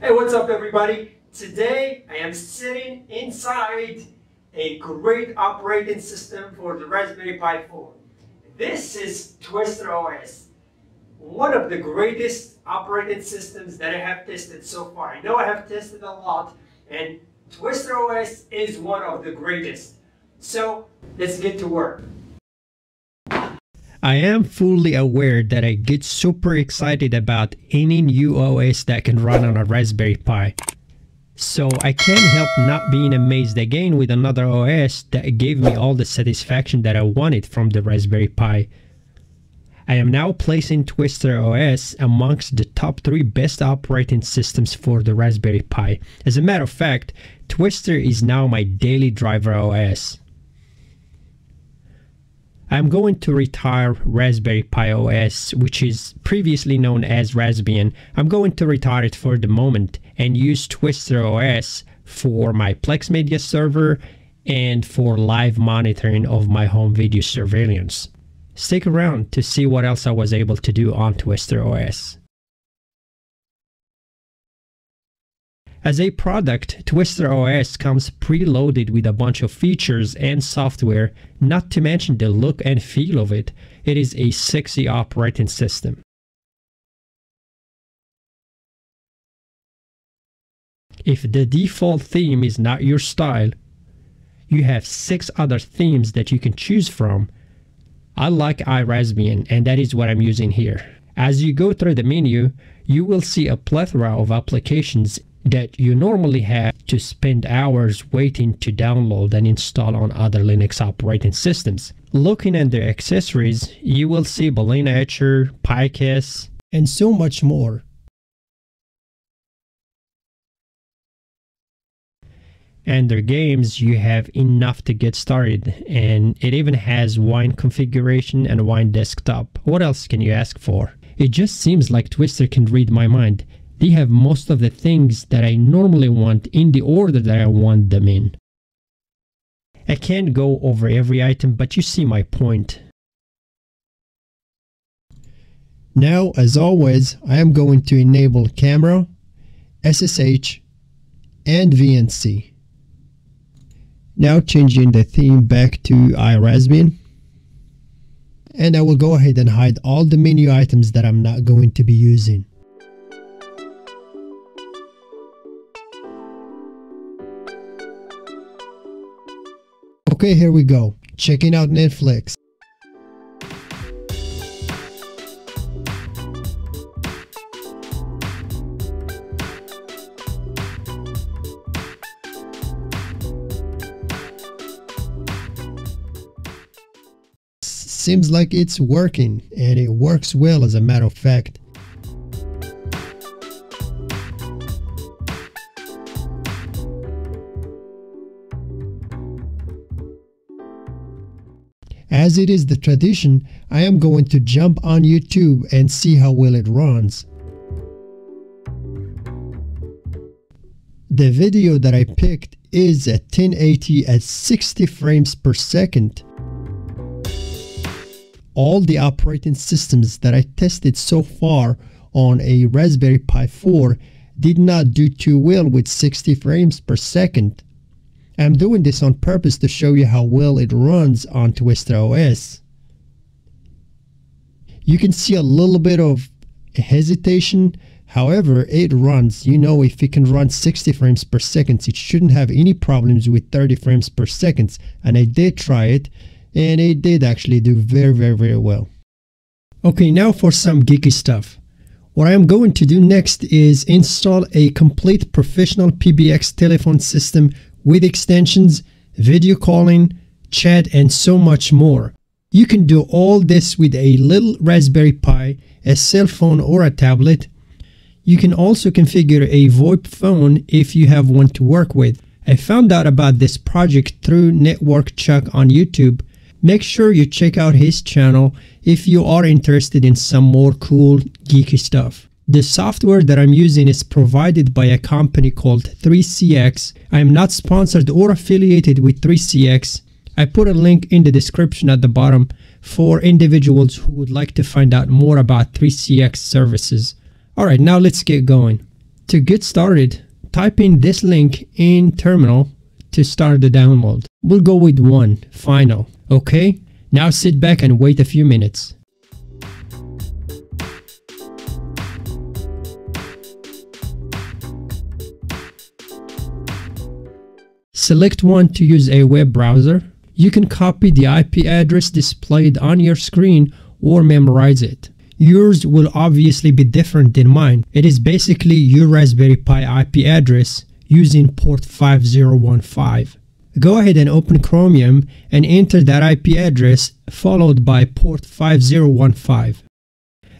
Hey, what's up everybody? Today I am sitting inside a great operating system for the Raspberry Pi 4. This is Twister OS, one of the greatest operating systems that I have tested so far. I know I have tested a lot, and Twister OS is one of the greatest. So let's get to work. I am fully aware that I get super excited about any new OS that can run on a Raspberry Pi. So I can't help not being amazed again with another OS that gave me all the satisfaction that I wanted from the Raspberry Pi. I am now placing Twister OS amongst the top 3 best operating systems for the Raspberry Pi. As a matter of fact, Twister is now my daily driver OS. I'm going to retire Raspberry Pi OS, which is previously known as Raspbian. I'm going to retire it for the moment and use Twister OS for my Plex Media server and for live monitoring of my home video surveillance. Stick around to see what else I was able to do on Twister OS. As a product, Twister OS comes preloaded with a bunch of features and software, not to mention the look and feel of it. It is a sexy operating system. If the default theme is not your style, you have 6 other themes that you can choose from. I like iRaspbian, and that is what I'm using here. As you go through the menu, you will see a plethora of applications that you normally have to spend hours waiting to download and install on other Linux operating systems. Looking at the accessories, you will see BalenaEtcher, PiCast, and so much more. Under games, you have enough to get started, and it even has Wine configuration and Wine desktop. What else can you ask for? It just seems like Twister can read my mind. They have most of the things that I normally want in the order that I want them in. I can't go over every item, but you see my point. Now, as always, I am going to enable camera, SSH, and VNC. Now changing the theme back to iRaspbian, and I will go ahead and hide all the menu items that I'm not going to be using. Okay, here we go, checking out Netflix. Seems like it's working, and it works well, as a matter of fact. As it is the tradition, I am going to jump on YouTube and see how well it runs. The video that I picked is at 1080 at 60 frames per second. All the operating systems that I tested so far on a Raspberry Pi 4 did not do too well with 60 frames per second. I'm doing this on purpose to show you how well it runs on Twister OS. You can see a little bit of hesitation, however it runs. You know, if it can run 60 frames per second, it shouldn't have any problems with 30 frames per second, and I did try it. And it did actually do very, very well. Okay, now for some geeky stuff. What I am going to do next is install a complete professional PBX telephone system with extensions, video calling, chat, and so much more. You can do all this with a little Raspberry Pi, a cell phone, or a tablet. You can also configure a VoIP phone if you have one to work with. I found out about this project through Network Chuck on YouTube. Make sure you check out his channel if you are interested in some more cool, geeky stuff. The software that I'm using is provided by a company called 3CX. I am not sponsored or affiliated with 3CX. I put a link in the description at the bottom for individuals who would like to find out more about 3CX services. Alright, now let's get going. To get started, type in this link in terminal to start the download. We'll go with one, final. Okay, now sit back and wait a few minutes. Select one to use a web browser. You can copy the IP address displayed on your screen or memorize it. Yours will obviously be different than mine. It is basically your Raspberry Pi IP address using port 5015. Go ahead and open Chromium and enter that IP address followed by port 5015.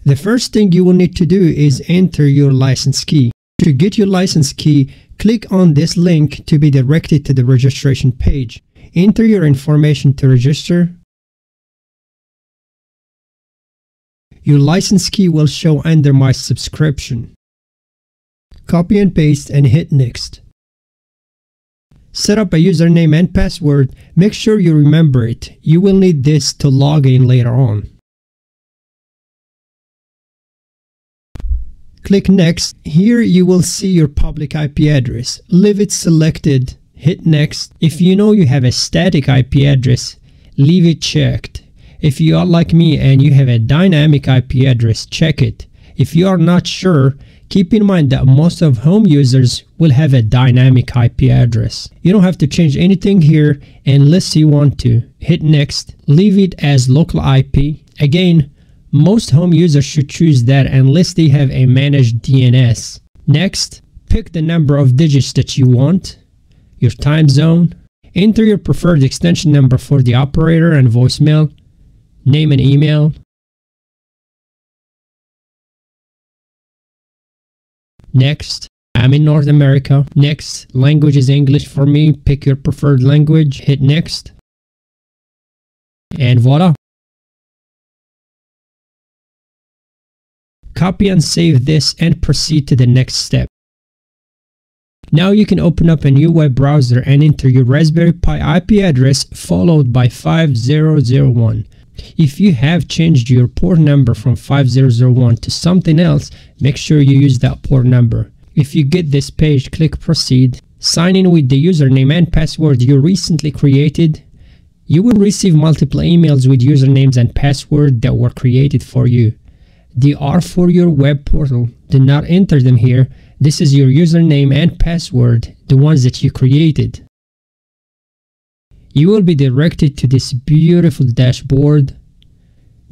The first thing you will need to do is enter your license key. To get your license key, click on this link to be directed to the registration page. Enter your information to register. Your license key will show under My Subscription. Copy and paste and hit Next. Set up a username and password. Make sure you remember it. You will need this to log in later on. Click Next. Here you will see your public IP address. Leave it selected. Hit Next. If you know you have a static IP address, leave it checked. If you are like me and you have a dynamic IP address, check it. If you are not sure, keep in mind that most of home users will have a dynamic IP address. You don't have to change anything here unless you want to. Hit Next. Leave it as local IP. Again, most home users should choose that unless they have a managed DNS. Next, pick the number of digits that you want, your time zone, enter your preferred extension number for the operator and voicemail, name and email. Next, I'm in North America. Next, language is English for me. Pick your preferred language, hit Next, and voila. Copy and save this and proceed to the next step. Now you can open up a new web browser and enter your Raspberry Pi IP address followed by 5001. If you have changed your port number from 5001 to something else, make sure you use that port number. If you get this page, click Proceed. Sign in with the username and password you recently created. You will receive multiple emails with usernames and password that were created for you. They are for your web portal. Do not enter them here. This is your username and password, the ones that you created. You will be directed to this beautiful dashboard.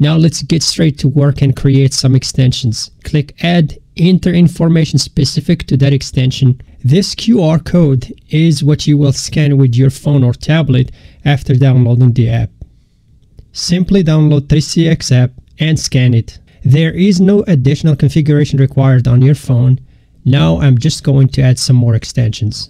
Now let's get straight to work and create some extensions. Click Add. Enter information specific to that extension. This QR code is what you will scan with your phone or tablet after downloading the app. Simply download 3CX app and scan it. There is no additional configuration required on your phone. Now I'm just going to add some more extensions.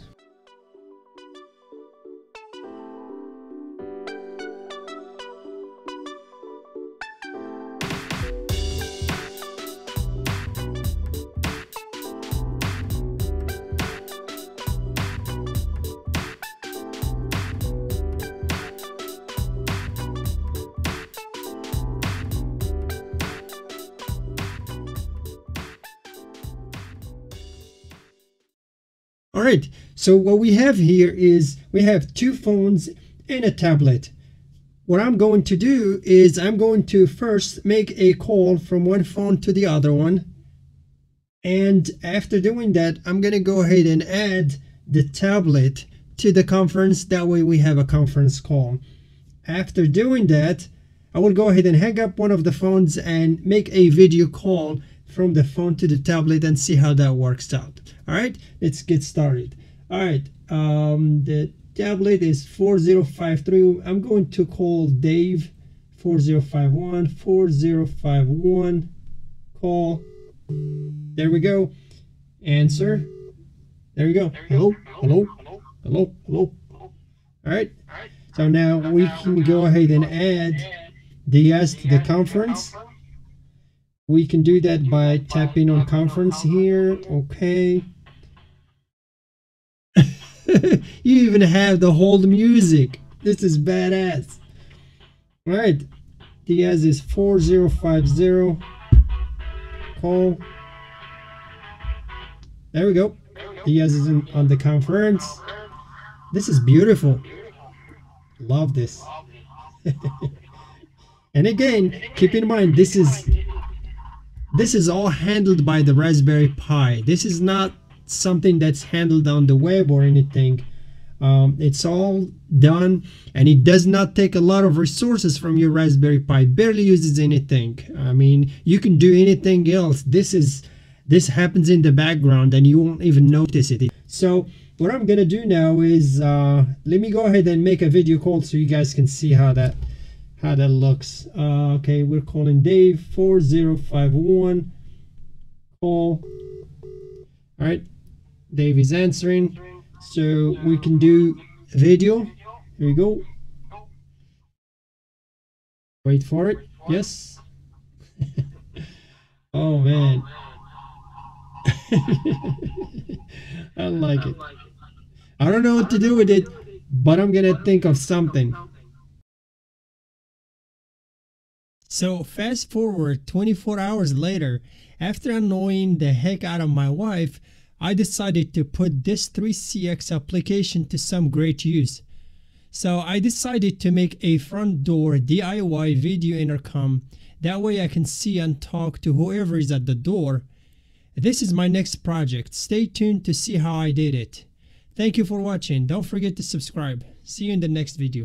Alright, so what we have here is we have two phones and a tablet. What I'm going to do is I'm going to first make a call from one phone to the other one. And after doing that, I'm going to go ahead and add the tablet to the conference. That way we have a conference call. After doing that, I will go ahead and hang up one of the phones and make a video call from the phone to the tablet and see how that works out. All right, let's get started. All right, the tablet is 4053. I'm going to call Dave. 4051, 4051, call. There we go. Answer. There we go. Hello, hello, hello, hello, hello. All right, so now we can go ahead and add the yes to the conference. We can do that by tapping on conference here. Okay. You even have the whole music. This is badass. All right. Diaz is 4050. Call. There we go. He has it on the conference. This is beautiful. Love this. And again, keep in mind, this is all handled by the Raspberry Pi. This is not something that's handled on the web or anything. It's all done, and it does not take a lot of resources from your Raspberry Pi. Barely uses anything. I mean, you can do anything else. This happens in the background, and you won't even notice it. So what I'm gonna do now is let me go ahead and make a video call so you guys can see how that looks. Okay, we're calling Dave 4051. Call. All right, Dave is answering. So we can do video. Here we go. Wait for it. Yes. Oh man. I like it. I don't know what to do with it, but I'm gonna think of something. So fast forward 24 hours later, after annoying the heck out of my wife, I decided to put this 3CX application to some great use. So I decided to make a front door DIY video intercom. That way I can see and talk to whoever is at the door. This is my next project. Stay tuned to see how I did it. Thank you for watching. Don't forget to subscribe. See you in the next video.